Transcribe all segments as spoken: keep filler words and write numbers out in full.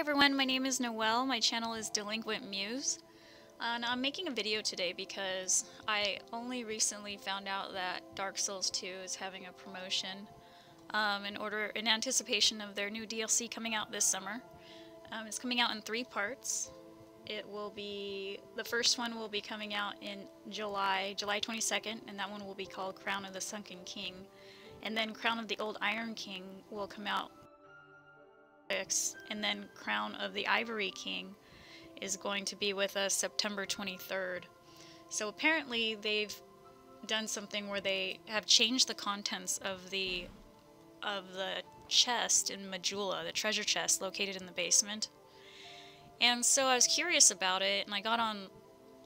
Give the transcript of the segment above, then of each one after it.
Hi everyone, my name is Noelle, my channel is Delinquent Muse, and I'm making a video today because I only recently found out that Dark Souls two is having a promotion um, in order in anticipation of their new D L C coming out this summer. Um, it's coming out in three parts. It will be, the first one will be coming out in July, July twenty-second, and that one will be called Crown of the Sunken King. And then Crown of the Old Iron King will come out, and then Crown of the Ivory King is going to be with us September twenty-third. So apparently they've done something where they have changed the contents of the of the chest in Majula, the treasure chest located in the basement. And so I was curious about it, and I got on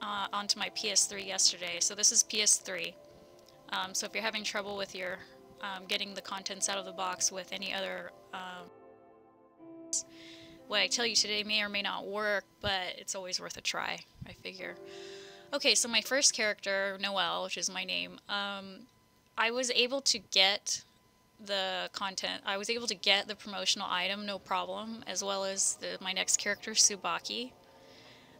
uh, onto my P S three yesterday. So this is P S three. Um, so if you're having trouble with your um, getting the contents out of the box with any other um, what I tell you today may or may not work, but it's always worth a try, I figure. Okay, so my first character, Noelle, which is my name, um, I was able to get the content. I was able to get the promotional item, no problem, as well as the, my next character, Tsubaki.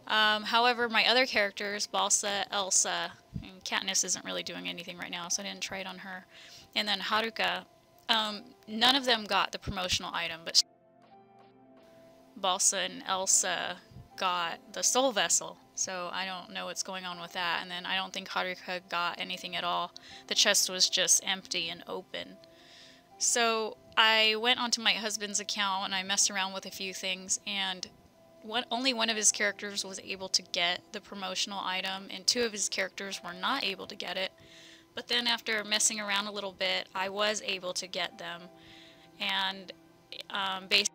Um, however, my other characters, Balsa, Elsa, and Katniss isn't really doing anything right now, so I didn't try it on her, and then Haruka, um, none of them got the promotional item, but Balsa and Elsa got the Soul Vessel, so I don't know what's going on with that. And then I don't think Haruka got anything at all. The chest was just empty and open. So I went onto my husband's account and I messed around with a few things, and one, only one of his characters was able to get the promotional item, and two of his characters were not able to get it. But then after messing around a little bit, I was able to get them, and um, basically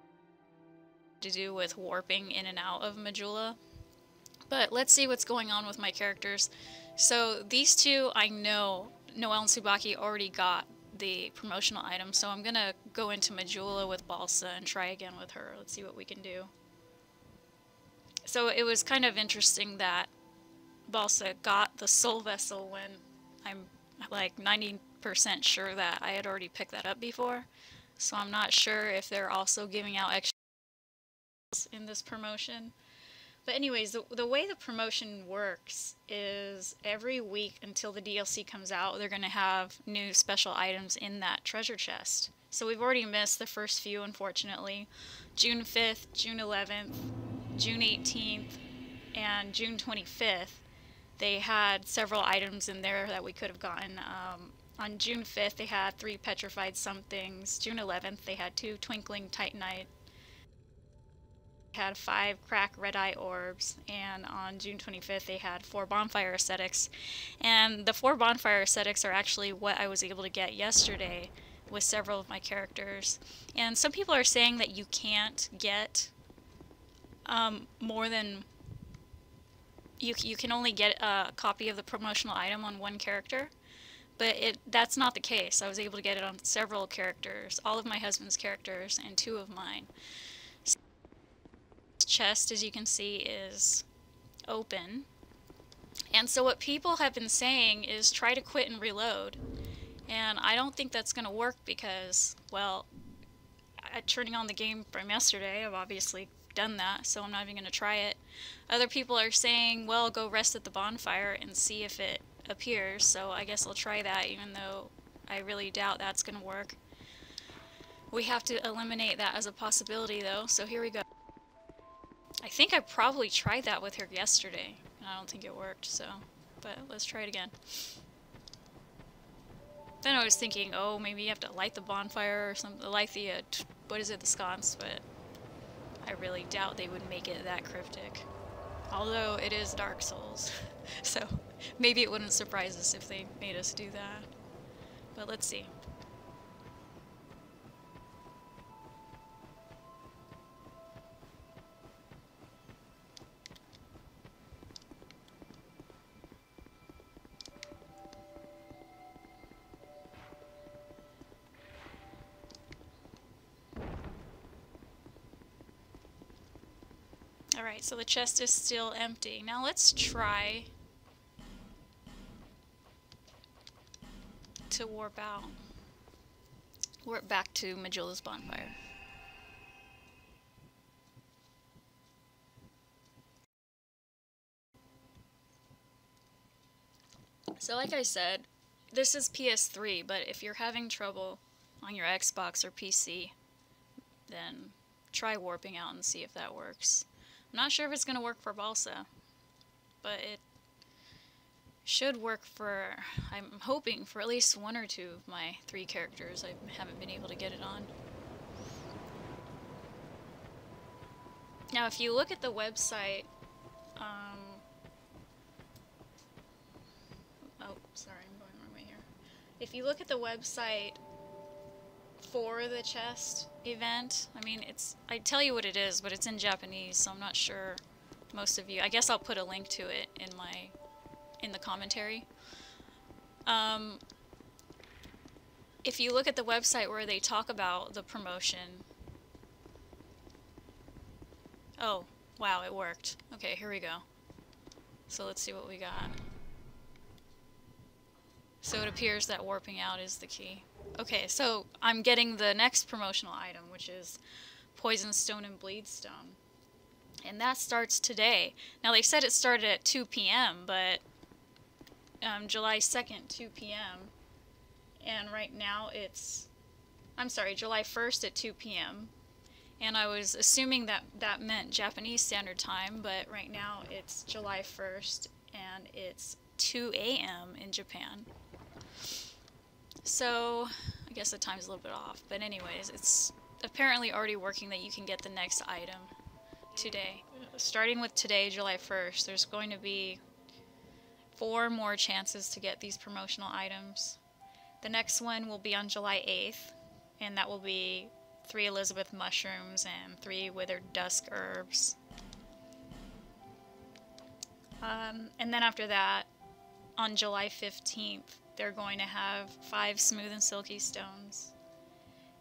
to do with warping in and out of Majula. But let's see what's going on with my characters. So these two, I know Noelle and Tsubaki already got the promotional item, so I'm gonna go into Majula with Balsa and try again with her. Let's see what we can do. So it was kind of interesting that Balsa got the Soul Vessel when I'm like ninety percent sure that I had already picked that up before. So I'm not sure if they're also giving out extra in this promotion. But anyways, the, the way the promotion works is every week until the D L C comes out, they're going to have new special items in that treasure chest. So we've already missed the first few, unfortunately. June fifth, June eleventh, June eighteenth, and June twenty-fifth. They had several items in there that we could have gotten. Um, on June fifth, they had three petrified somethings. June eleventh, they had two twinkling titanite, had five cracked red eye orbs, and on June twenty-fifth they had four bonfire ascetics. And the four bonfire ascetics are actually what I was able to get yesterday with several of my characters. And some people are saying that you can't get um, more than you, you can only get a copy of the promotional item on one character, but it that's not the case. I was able to get it on several characters, all of my husband's characters and two of mine. Chest, as you can see, is open, and so what people have been saying is try to quit and reload, and I don't think that's gonna work because, well, I, turning on the game from yesterday, I've obviously done that, so I'm not even gonna try it. Other people are saying, well, go rest at the bonfire and see if it appears, so I guess I'll try that, even though I really doubt that's gonna work. We have to eliminate that as a possibility though, so here we go. I think I probably tried that with her yesterday, and I don't think it worked, so, but let's try it again. Then I was thinking, oh, maybe you have to light the bonfire or something, light the, uh, what is it, the sconce, but I really doubt they would make it that cryptic. Although it is Dark Souls, so maybe it wouldn't surprise us if they made us do that. But let's see. Alright, so the chest is still empty. Now let's try to warp out. Warp back to Majula's bonfire. like I said, this is P S three, but if you're having trouble on your Xbox or P C, then try warping out and see if that works. I'm not sure if it's going to work for Balsa, but it should work for, I'm hoping, for at least one or two of my three characters. I haven't been able to get it on. Now, if you look at the website, um, oh, sorry, I'm going the wrong way here. If you look at the website for the chest event, I mean, it's, I tell you what it is, but it's in Japanese, so I'm not sure most of you, I guess I'll put a link to it in my, in the commentary. Um, if you look at the website where they talk about the promotion, oh, wow, it worked. Okay, here we go. So let's see what we got. So it appears that warping out is the key. Okay, so I'm getting the next promotional item, which is Poison Stone and Bleed Stone. And that starts today. Now, they said it started at two P M, but um, July second, two P M And right now it's, I'm sorry, July first at two P M And I was assuming that that meant Japanese Standard Time, but right now it's July first and it's two A M in Japan. So I guess the time's a little bit off, but anyways, it's apparently already working that you can get the next item today. Starting with today, July first, there's going to be four more chances to get these promotional items. The next one will be on July eighth, and that will be three Elizabeth mushrooms and three withered dusk herbs. Um, and then after that, on July fifteenth, they're going to have five smooth and silky stones.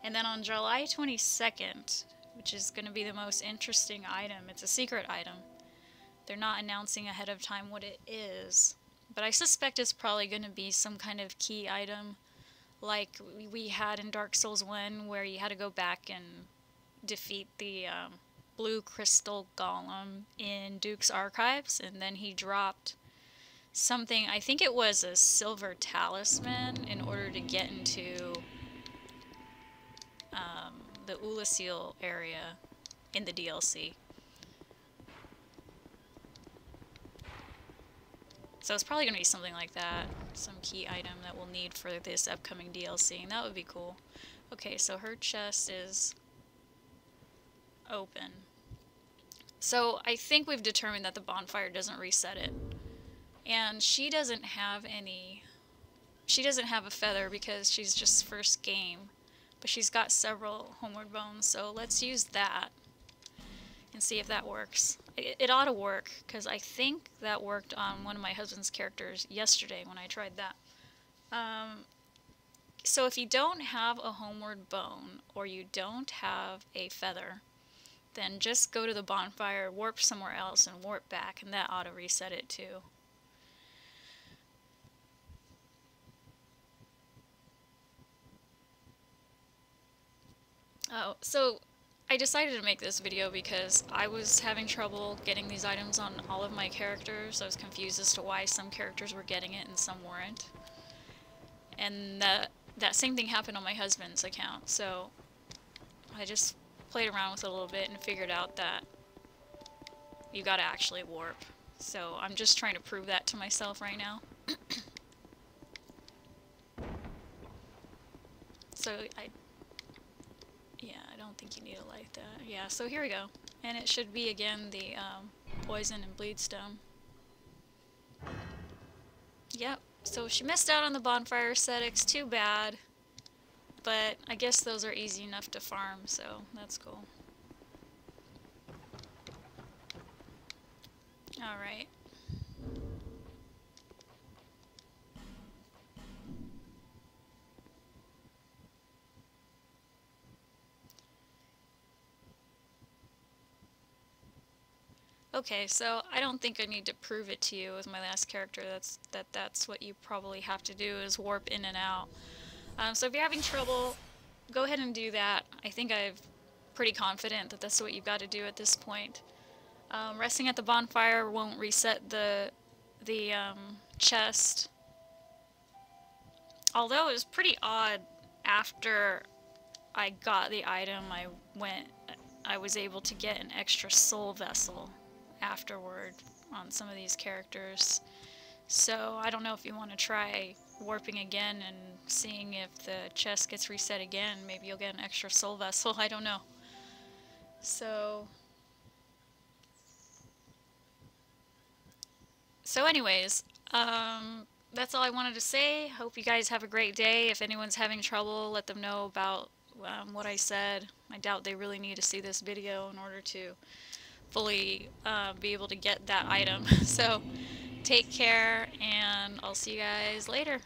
And then on July twenty-second, which is going to be the most interesting item, it's a secret item. They're not announcing ahead of time what it is, but I suspect it's probably going to be some kind of key item, like we had in Dark Souls one, where you had to go back and defeat the um, blue crystal golem in Duke's Archives, and then he dropped something, I think it was a silver talisman, in order to get into um, the Oolacile area in the D L C. So it's probably going to be something like that, some key item that we'll need for this upcoming D L C, and that would be cool. Okay, so her chest is open. So I think we've determined that the bonfire doesn't reset it. And she doesn't have any, she doesn't have a feather because she's just first game, but she's got several homeward bones, so let's use that and see if that works. It, it ought to work, because I think that worked on one of my husband's characters yesterday when I tried that. Um, so if you don't have a homeward bone, or you don't have a feather, then just go to the bonfire, warp somewhere else, and warp back, and that ought to reset it too. Oh, so I decided to make this video because I was having trouble getting these items on all of my characters. I was confused as to why some characters were getting it and some weren't. And that, that same thing happened on my husband's account, so I just played around with it a little bit and figured out that you gotta actually warp. So I'm just trying to prove that to myself right now. So I... yeah, I don't think you need it like that. Yeah, so here we go. And it should be, again, the um, poison and bleed stone. Yep, so she missed out on the bonfire ascetics. Too bad. But I guess those are easy enough to farm, so that's cool. Alright. Okay, so I don't think I need to prove it to you with my last character. That's that. That's what you probably have to do, is warp in and out. Um, so if you're having trouble, go ahead and do that. I think I'm pretty confident that that's what you've got to do at this point. Um, resting at the bonfire won't reset the the um, chest, Although it was pretty odd, after I got the item, I went, I was able to get an extra soul vessel afterward on some of these characters. So I don't know if you want to try warping again and seeing if the chest gets reset again. Maybe you'll get an extra soul vessel, I don't know. So... So anyways, um, that's all I wanted to say. Hope you guys have a great day. If anyone's having trouble, let them know about um, what I said. I doubt they really need to see this video in order to fully uh, be able to get that item. So take care, and I'll see you guys later.